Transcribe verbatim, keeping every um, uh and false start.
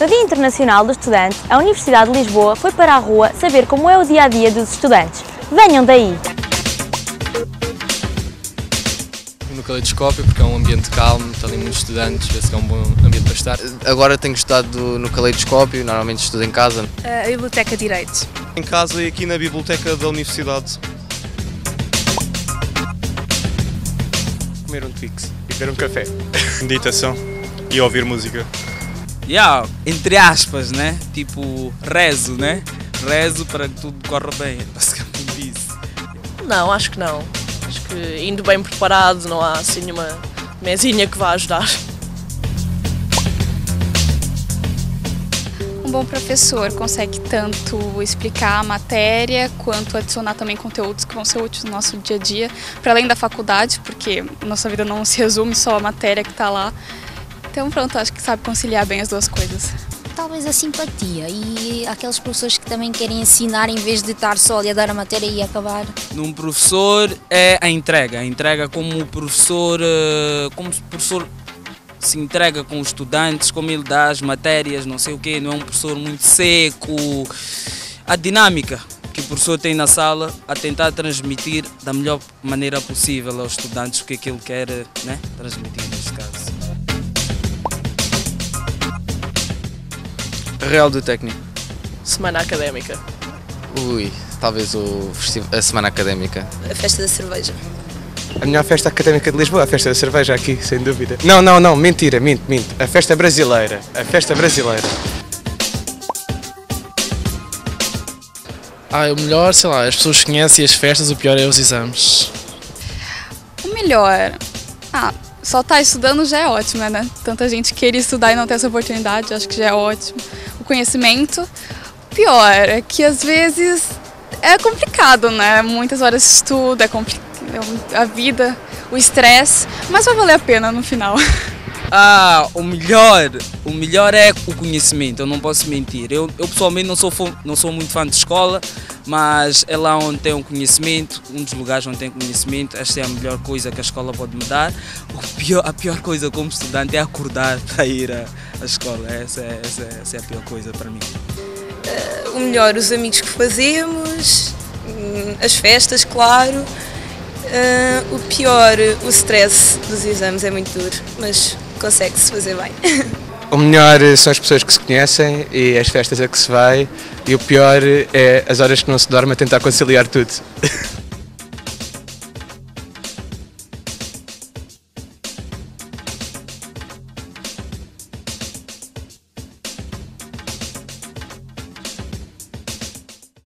No Dia Internacional do Estudante, a Universidade de Lisboa foi para a rua saber como é o dia-a-dia dos estudantes. Venham daí! No Caleidoscópio, porque é um ambiente calmo, tem muitos estudantes, vê-se que é um bom ambiente para estar. Agora tenho estudado no Caleidoscópio, normalmente estudo em casa. A Biblioteca de Direito. Em casa e aqui na Biblioteca da Universidade. Comer um Twix e beber um café. Meditação e ouvir música. Yeah, entre aspas, né? Tipo, rezo, né? Rezo para que tudo corra bem, é basicamente isso. Não, acho que não. Acho que indo bem preparado não há assim nenhuma mesinha que vá ajudar. Um bom professor consegue tanto explicar a matéria, quanto adicionar também conteúdos que vão ser úteis no nosso dia a dia, para além da faculdade, porque nossa vida não se resume só à matéria que está lá. Então pronto, acho que sabe conciliar bem as duas coisas. Talvez a simpatia e aqueles professores que também querem ensinar em vez de estar só ali a dar a matéria e acabar. Num professor é a entrega, a entrega como o professor, como o professor se entrega com os estudantes, como ele dá as matérias, não sei o quê, não é um professor muito seco. A dinâmica que o professor tem na sala a tentar transmitir da melhor maneira possível aos estudantes o que é que ele quer, né, transmitir neste caso. Real do Técnico. Semana Académica. Ui, talvez o a Semana Académica. A Festa da Cerveja. A melhor festa académica de Lisboa, a Festa da Cerveja aqui, sem dúvida. Não, não, não, mentira, minto, minto. A Festa Brasileira, a Festa Brasileira. Ah, o melhor, sei lá, as pessoas conhecem as festas, o pior é os exames. O melhor... Ah... Só estar estudando já é ótimo, né? Tanta gente querer estudar e não ter essa oportunidade, acho que já é ótimo. O conhecimento, o pior é que às vezes é complicado, né? Muitas horas de estudo, é complicado, a vida, o estresse, mas vai valer a pena no final. Ah, o melhor, o melhor é o conhecimento, eu não posso mentir. Eu, eu pessoalmente não sou, não sou muito fã de escola, mas é lá onde tem um conhecimento, um dos lugares onde tem conhecimento, esta é a melhor coisa que a escola pode me dar. O pior, a pior coisa como estudante é acordar para ir à escola, essa é, essa, é, essa é a pior coisa para mim. Uh, o melhor, os amigos que fazemos, as festas, claro. Uh, o pior, o stress dos exames é muito duro, mas consegue-se fazer bem. O melhor são as pessoas que se conhecem e as festas a que se vai, e o pior é as horas que não se dorme a tentar conciliar tudo.